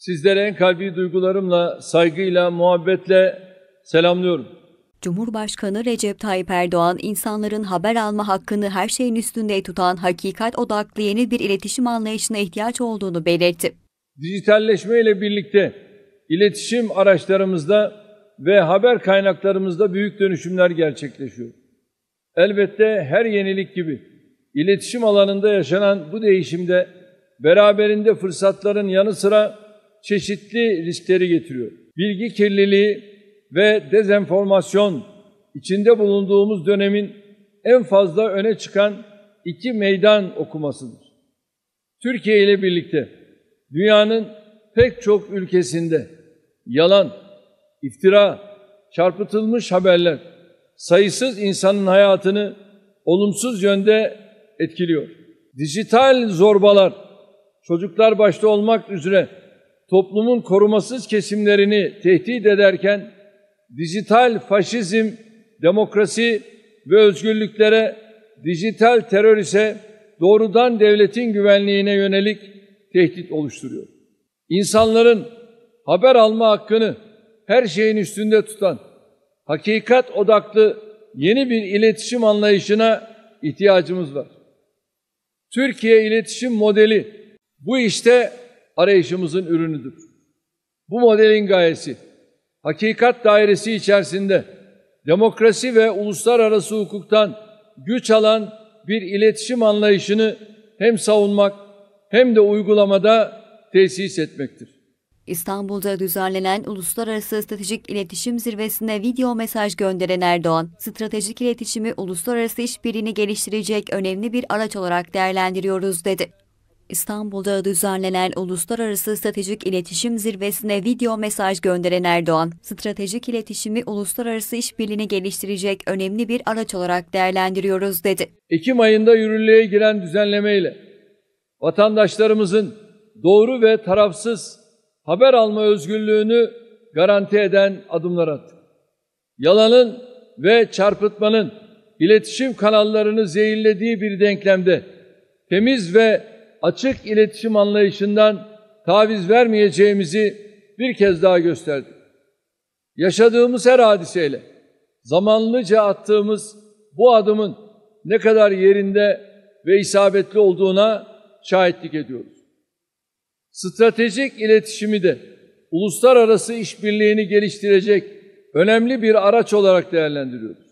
Sizlere en kalbi duygularımla, saygıyla, muhabbetle selamlıyorum. Cumhurbaşkanı Recep Tayyip Erdoğan, insanların haber alma hakkını her şeyin üstünde tutan hakikat odaklı yeni bir iletişim anlayışına ihtiyaç olduğunu belirtti. Dijitalleşme ile birlikte iletişim araçlarımızda ve haber kaynaklarımızda büyük dönüşümler gerçekleşiyor. Elbette her yenilik gibi iletişim alanında yaşanan bu değişimde beraberinde fırsatların yanı sıra çeşitli riskleri getiriyor. Bilgi kirliliği ve dezenformasyon içinde bulunduğumuz dönemin en fazla öne çıkan iki meydan okumasıdır. Türkiye ile birlikte dünyanın pek çok ülkesinde yalan, iftira, çarpıtılmış haberler sayısız insanın hayatını olumsuz yönde etkiliyor. Dijital zorbalar, çocuklar başta olmak üzere toplumun korumasız kesimlerini tehdit ederken, dijital faşizm, demokrasi ve özgürlüklere, dijital terör ise doğrudan devletin güvenliğine yönelik tehdit oluşturuyor. İnsanların haber alma hakkını her şeyin üstünde tutan, hakikat odaklı yeni bir iletişim anlayışına ihtiyacımız var. Türkiye İletişim Modeli bu işte arayışımızın ürünüdür. Bu modelin gayesi, hakikat dairesi içerisinde demokrasi ve uluslararası hukuktan güç alan bir iletişim anlayışını hem savunmak hem de uygulamada tesis etmektir. İstanbul'da düzenlenen Uluslararası Stratejik İletişim Zirvesi'ne video mesaj gönderen Erdoğan, stratejik iletişimi uluslararası işbirliğini geliştirecek önemli bir araç olarak değerlendiriyoruz dedi. İstanbul'da düzenlenen Uluslararası Stratejik İletişim Zirvesi'ne video mesaj gönderen Erdoğan, stratejik iletişimi uluslararası işbirliğini geliştirecek önemli bir araç olarak değerlendiriyoruz dedi. Ekim ayında yürürlüğe giren düzenlemeyle vatandaşlarımızın doğru ve tarafsız haber alma özgürlüğünü garanti eden adımlar attık. Yalanın ve çarpıtmanın iletişim kanallarını zehirlediği bir denklemde temiz ve açık iletişim anlayışından taviz vermeyeceğimizi bir kez daha gösterdik. Yaşadığımız her hadiseyle zamanlıca attığımız bu adımın ne kadar yerinde ve isabetli olduğuna şahitlik ediyoruz. Stratejik iletişimi de uluslararası işbirliğini geliştirecek önemli bir araç olarak değerlendiriyoruz.